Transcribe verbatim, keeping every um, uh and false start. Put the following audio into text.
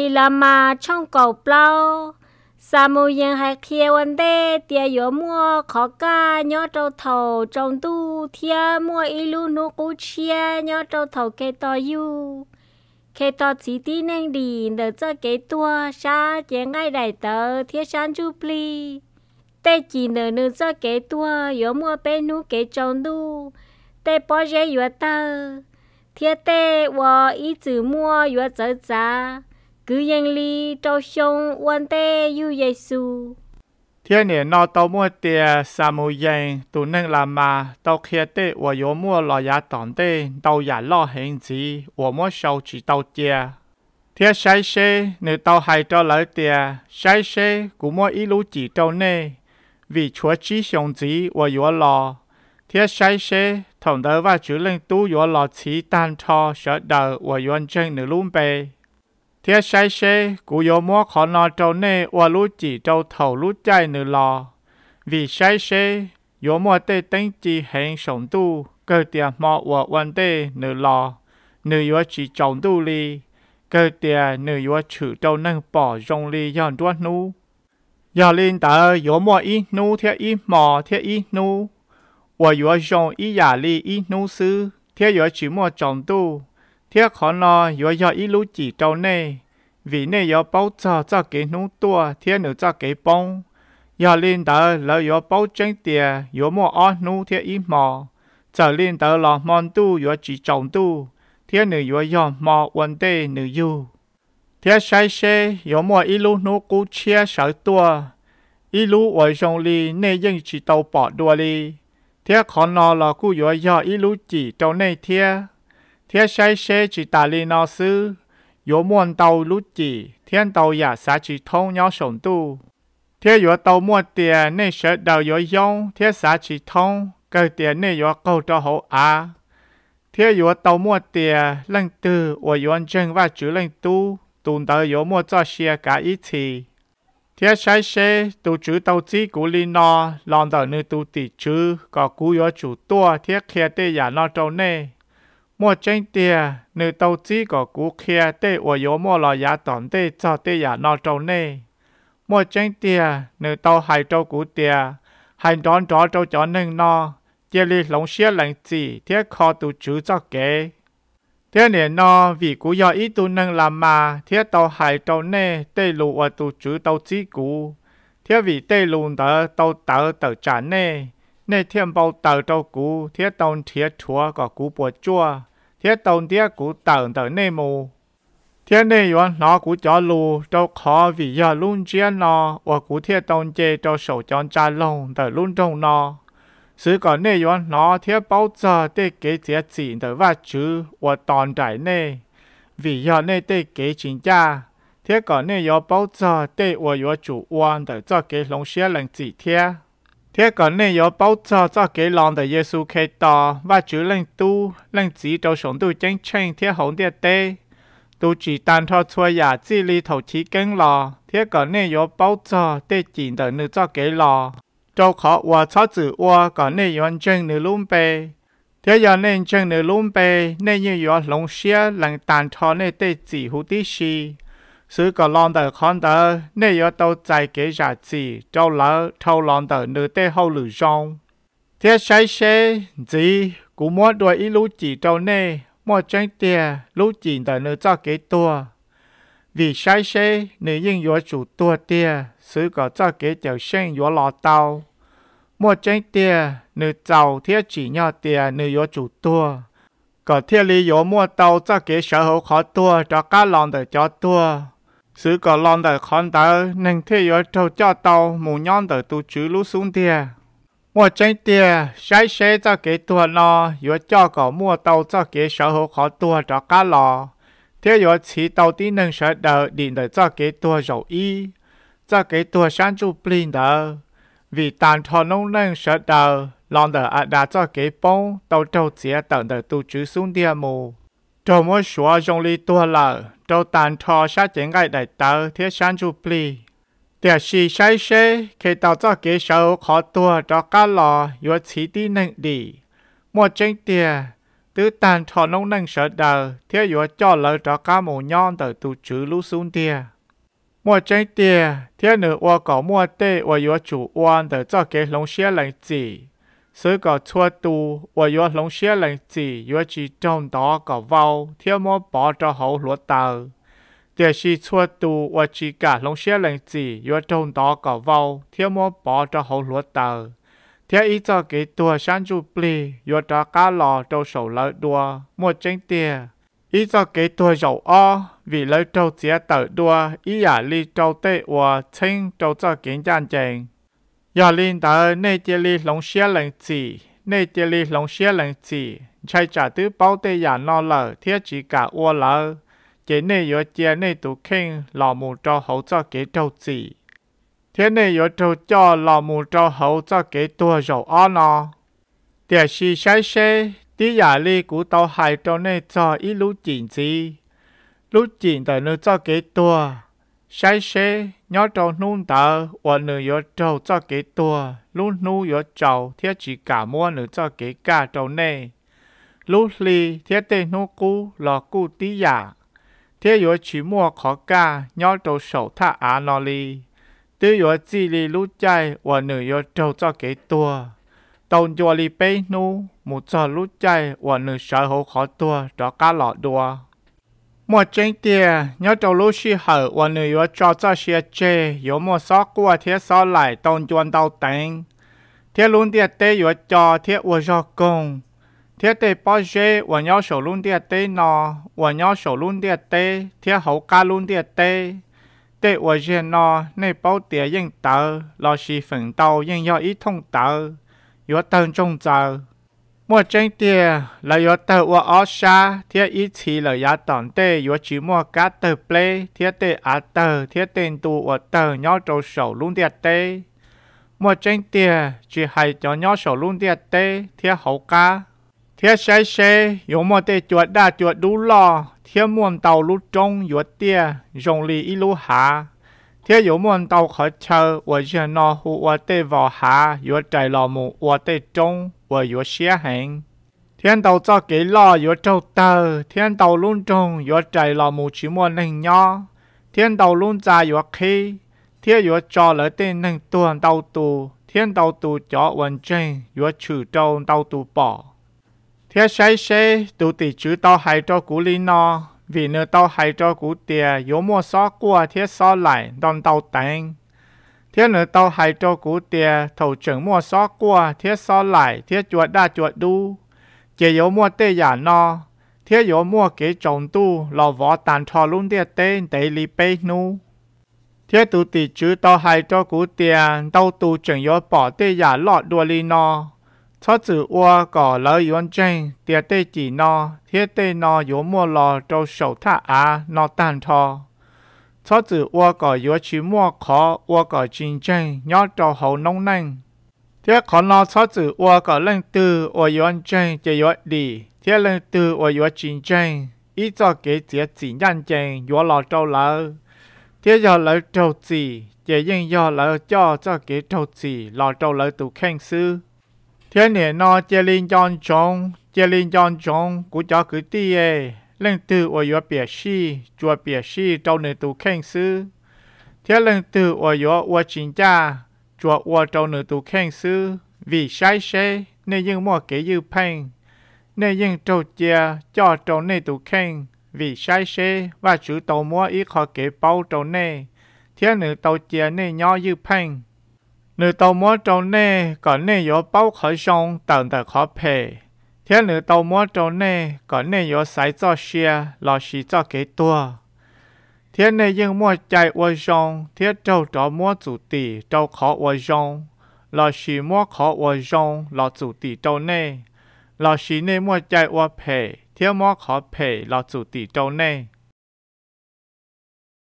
ฮีลามาช่องเก่าเปล่าสามูยังหายเคียวันเดเตียยัวมัวขอก้าย่อเจ้าเถ่าจงตู้เทียมัวอีลูนุกูเชียย่อเจ้าเถ่าเกตอยูเคตอสีตีแนงดีเดอเจอเกตัวชาเจงง่ายได้เตอเทียชันจูปลีเตจีเนอเนอเจอเกตัวยัวมัวเป็นนูเกจงตู้เตปอเจยัวเตอเทียเตวออีจือมัวยัวเจอจ้ากูยังลีเจ้าชงวันเตยูเยซูเที่ยเนี่ยนอเตามัวเตียสามูยังตุนึงลามาเตาเคียเตอวยมัวลอยาตอนเตเตาหยาล่อเฮงจีอวมัวเศร้าจีเตาเตียเที่ยใช้เชเนื้อเตาไฮเจ้าเลยเตียใช้เชกูมัวอีรู้จีเจ้าเน่วิชัวจีชงจีอวยลอเที่ยใช้เชถงเดว่าจือเล่นตู้ยัวลอจีตันทอเสดออวยนเจงเนื้อลุ่มไปเทียใช้เชกูโยมัวขอนอเจ้าเน่อวรู้จีเจ้าเถ่ารู้ใจหนึ่งรอวิใช้เชโยมัวเต้ตั้งจีแห่งสองตู้เกิดเตียมอววันเต้หนึ่งรอหนึ่งยัวจีจงตู้ลีเกิดเตียหนึ่งยัวฉือเจ้านั่งป่อจงลีย้อนด้วนนูยาลินเตอโยมัวอีนูเทียอีหมอเทียอีนูอวยัวจงอียาลีอีนูซื้อเทียยัวจีมัวจงตู้เที่ยขอนอยอยอีรู้จีเจ้าเน่วิเน่ยอเป้าจ่อจ่อเก๋นู้ตัวเที่ยหนูจ่อเก๋ปงยอลินเตอแล้วยอเป้าเจงเตียยอมัวอ้อนู้เที่ยอีหมอจ่อลินเตอหลอมอนตู้ยอจีจงตู้เที่ยหนูยอยอมอวันเต้หนูยูเที่ยใช้เชยอมัวอีรู้นู้กูเชียเสือตัวอีรู้ไว้จงลีเน่ยังจีเตาปอดดัวลีเที่ยขอนอหลอกูยอยออีรู้จีเจ้าเน่เที่ยเทียใช้เชจิตาลีนอซื้อโยมวนเตาลุจิเทียนเตาอยากสาจิทงยอสงตู้เทียยัวเตามัวเตียเนเสดาวยัวยงเทียสาจิทงเกิดเตียเนยัวเกาเจ้าหัวอาเทียยัวเตามัวเตียเล่งตืออวยวนเจงว่าจือเล่งตู้ตุนเตยโยมัวเจ้าเชียกาอีทีเทียใช้เชตูจือเตาจีกุลีนอลองเตอเนื้อตูติจือก็กูยัวจูตัวเทียเคียเตยานอเจ้าเน่มัวเจงเตียหนึ่งเตาจีก็กูเคียเตอวยโยมัวลอยาตอนเตจอเตยานอเจ้าเน่มัวเจงเตียหนึ่งเตาหายเจ้ากูเตียหายร้อนร้อนเจ้าจอหนึ่งนอเจลีหลงเชี่ยหลังจีเทียคอตูจื้อจอกเก๋เทียเนี่ยนอวีกูยออีตูหนึ่งลามาเทียเตาหายเจ้าเน่เตลูอวตูจื้อเตาจีกูเทียวีเตลูเตอเตาเตอเตอจานเน่เน่เทียมเบาเตาเจ้ากูเทียตอนเทียชัวก็กูปวดจั่วเทียตอนเทียกูเต่าเต่าเน่มูเทียเน่ยวนนอกูจอลูเจ้าขอวิยาลุ่นเจียนนอว่ากูเทียตอนเจเจ้าโสจอนจานลงแต่ลุ่นตรงนอซื้อก่อนเน่ยวนนอเทียเบาจ่อเตเก๋เจียจีแต่ว่าจื้อว่าตอนใจเน่วิยาเน่เตเก๋จิงจ้าเทียก่อนเน่ยวนเบาจ่อเตอวยวนจู่อวนแต่เจ้าเก๋หลงเสียหลังจีเทียเที่ยก่อนเนี่ยยอเป้าจ่อจ่อเกลอนแต่เยซูเคยต่อว่าจื้อเล่งตู้เล่งจีเจ้าสงตู้เจ้งเชงเที่ยหงเดียเต้ตู้จีตันทอชัวหยาจีลีเถาชีเก้งรอเที่ยก่อนเนี่ยยอเป้าจ่อเตจีแต่เนื้อจ่อเกลอเจ้าขอวัวช้อจื้อวัวก่อนเนี่ยยอนเจงเนื้อลุ่มเปเที่ยยอนเนี่ยเจงเนื้อลุ่มเปเนี่ยยอยหลงเชี่ยหลังตันทอเนี่ยเตจีหูติชีซื้อก็ลองแต่คอนเตอร์เนยอเตาใจเกยาจีเจ้าเล่าเท่าลองแต่เนื้อเต้าหรือจงเทียใช้เชจีกูมัวด้วยอีรู้จีเจ้าเน่มัวเจงเตียรู้จีแต่เนื้อเจ้าเกยตัววิใช้เชเนื้อยิ่งยัวจูตัวเตียซื้อก็เจ้าเกยเจียวเชงยัวหล่อเตามัวเจงเตียเนื้อเจ้าเทียจียอเตียเนื้อยัวจูตัวก็เทียลีโยมัวเตาเจ้าเกยเสือหัวขอตัวเจ้าก้าลองแต่เจ้าตัวซื้อก็ลองแต่คอนเตอร์หนึ่งเที่ยวเจ้าเจ้าเตาหมูย้อนแต่ตูจื้อรู้สูงเตียมัวเจงเตียใช้เชเจ้าเกยตัวนอยัวเจ้าก็มัวเตาเจ้าเกยเสือหัวขอตัวเจ้าก้าลอเที่ยวฉีเตาที่หนึ่งเสือเดอดินแต่เจ้าเกยตัวเหยาอีเจ้าเกยตัวชั้นจูปลินเดอวิตานทอนุ่งหนึ่งเสือเดอลองแต่อาดาเจ้าเกยป้งเตาเจ้าเสียแต่แต่ตูจื้อสูงเตียมูเจ้ามัวชัวจงลีตัวเหล่าเจ้าตันทอชาเจงไก่ได้เตอเทียชันจูปลีเตียชีใช้เชเคยเตาเจ้าเกยเสือขอตัวเจ้าก้าลอยัวชีที่หนึ่งดีมัวเจงเตียเต Tứ tàn thọ nông năng sợ đời, theo dõi cho lợi rõ cá mù nhon từ tù chữ lũ xuống tia. Mùa tranh tia, theo nữ ua có mua tê ua dõi chủ oan từ cho kế lông xe lành chỉ. Sư có chua tù, ua dõi lông xe lành chỉ, dõi chỉ trong đó có vào, theo mua bỏ cho hậu lúa tờ. Tia si chua tù, ua chỉ cả lông xe lành chỉ, dõi trong đó có vào, theo mua bỏ cho hậu lúa tờ. Thế ý cho cái tùa sáng dù bì, dù cho cá lò trâu sầu lợi đùa, mua chánh tìa. Ý cho cái tùa dầu o, vì lợi trâu chế tở đùa, ý giả li trâu tê ua, chênh trâu cho kiến chàng chàng. Giả linh tờ nê chế li lông xế lệnh chỉ, nê chế li lông xế lệnh chỉ, chạy trả tứ báo tê giả no lờ, thiết chỉ cả ua lờ. Chế nê yếu chế nê tù kinh, lò mù trâu hấu cho cái trâu chỉ. Thế này yếu trâu cho lò mù trâu hấu cho kế tùa dầu o nó. Tìa xì xáy xế, tí giả li cú tàu hài trâu này cho ít lũ chỉnh gì. Lũ chỉnh tờ nữ cho kế tùa. Xáy xế, nhó trâu nôn tờ, ua nữ yếu trâu cho kế tùa. Lũ nụ yếu trâu, thiết chỉ cả mua nữ cho kế cả trâu này. Lũ li, thiết tê nụ cú, lò cú tí giả. Thiết yếu chỉ mua khó ca, nhó trâu sầu thả á nó li. Tư yếu chi li lũ chai, ua nữ yếu trâu cho kế tùa. Tông dùa li bê nụ, mù cho lũ chai, ua nữ sở hữu khó tùa, cho cá lọ đùa. Mùa chênh tìa, nhớ trâu lũ xì hở, ua nữ yếu trâu cho xìa chê, yếu mùa xó cua thiết xó lại tông dùan đau tánh. Thiết lũ tìa tê yếu cho thiết ua gió công. Thiết tê bó dê, ua nhó sổ lũ tìa tê nò, ua nhó sổ lũ tìa tê, thiết hấu cá lũ tìa tê. Tế ua dên nó, nê báo tía yên tờ, lò xì phẩn tàu yên yó ý thông tờ, yếu tờn trông tờ. Mùa chênh tía, là yếu tờ ua ó xa, thía ý chí là yá tỏn tê yếu chí mua cá tờ plê, thía tê á tờ, thía tên tù ua tờ nhó trâu sầu lũng tía tê. Mùa chênh tía, chỉ hãy cho nhó sầu lũng tía tê, thía hấu cá. Thía xáy xế, yếu mùa tê chuột đa chuột đú lò. Thế muôn tàu lũ trông yếu tía, rộng lì ý lũ hạ. Thế yếu muôn tàu khó chờ, ua dân nó hù ua tê vào hạ, yếu trái lò mù ua tê trông, ua yếu xế hành. Thiên tàu cho kế lò yếu trâu tờ, thiên tàu lũ trông yếu trái lò mù chí muôn nâng nhó. Thiên tàu lũ ra yếu khí, thế yếu cho lỡ tê nâng tuần tàu tù, thiên tàu tù cho uẩn chênh, yếu trừ trâu tàu tù bỏ. Thế xáy xế, tụ tỷ chứ tao hãy cho cú lý nó, vì nếu tao hãy cho cú tìa, yếu mua xó qua thế xó lại, đòn tao tánh. Thế nếu tao hãy cho cú tìa, thầu trưởng mua xó qua thế xó lại, thế chuột đa chuột đu. Chế yếu mua tê giả nó, thế yếu mua kế trồng tu, lò võ tàn thò luôn tìa tên tế lý bê nu. Thế tụ tỷ chứ tao hãy cho cú tìa, tao tụ trưởng yếu bỏ tê giả lọ đua lý nó. Cho chữ ua có lợi yuân chênh, tìa tê chỉ nó, thiết tê nó yếu mua lò trâu sầu thả á, nó tàn thò. Cho chữ ua có yếu chí mua khó, ua có chính chênh, nhó trâu hấu nông nanh. Thiết khó nó cho chữ ua có lệnh tư, ua yuân chênh, chế yếu đi, thiết lệnh tư ua yếu chính chênh, ít cho kế chế chỉ nhăn chênh, yếu lò trâu lỡ. Thiết yếu lỡ trâu chỉ, chế yên yếu lỡ cho cho kế trâu chỉ, lò trâu lỡ tù khanh sư. Thế này nó chế linh chọn chồng, chế linh chọn chồng, cú cho cứ tìa, lệnh tư ổ yếu bìa xì, chùa bìa xì trâu nữ tù khanh sư. Thế lệnh tư ổ yếu ổ chính cha, chùa ổ trâu nữ tù khanh sư, vì sai xế, nên những mùa kế dư phanh. Nên những trâu chia cho trâu nữ tù khanh, vì sai xế, và chú tàu mua ít khó kế bao trâu nữ, thế nữ tàu chia nên nhỏ dư phanh. Nữ tàu mua trâu nê, có nê yếu bao khởi xong tận tờ khó phê. Thế nữ tàu mua trâu nê, có nê yếu sái cho xìa, lò xì cho kế tùa. Thế nê yên mua chạy ua xong, thế trâu trò mua chủ tỷ trâu khó ua xong. Lò xì mua khó ua xong, lò chủ tỷ trâu nê. Lò xì nê mua chạy ua phê, thế mua khó phê, lò chủ tỷ trâu nê.